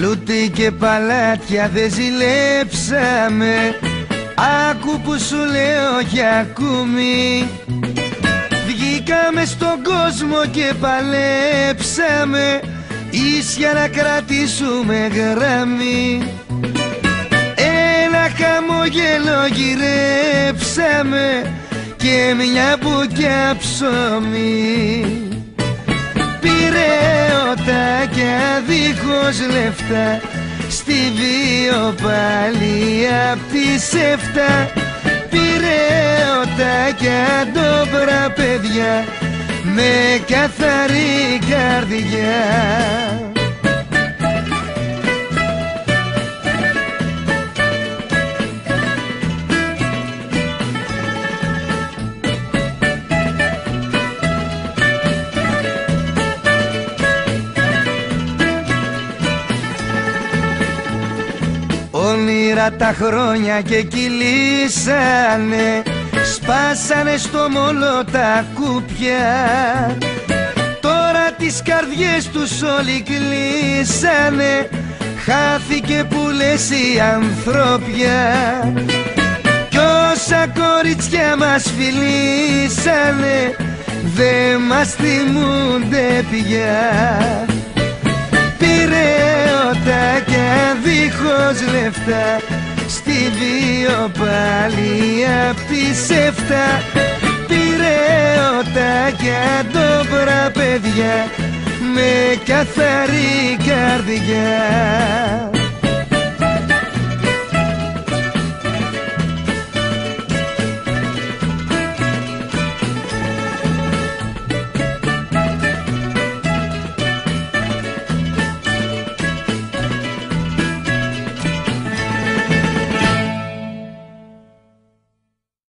Πλούτη και παλάτια δεν ζηλέψαμε. Άκου που σου λέω για ακούμη. Βγήκαμε στον κόσμο και παλέψαμε ίσια να κρατήσουμε γραμμή. Ένα χαμογελό γυρέψαμε και μια μπουκιά ψωμί. Πειραιώτα και αδίχως λεφτά, στη βίο πάλι απ' τις 7. Πειραιώτα και αντόπρα παιδιά με καθαρή καρδιά. Όνειρα τα χρόνια και κυλήσανε, σπάσανε στο μόλο τα κουπιά. Τώρα τις καρδιές τους όλοι κλείσανε, χάθηκε που λες η ανθρώπια. Κι όσα κοριτσιά μας φιλήσανε, δε μας θυμούνται πια. Πειραιώτα και αδίχως λεφτά, στη βίο πάλι απ' τις 7. Πειραιώτα και αντόπρα παιδιά με καθαρή καρδιά.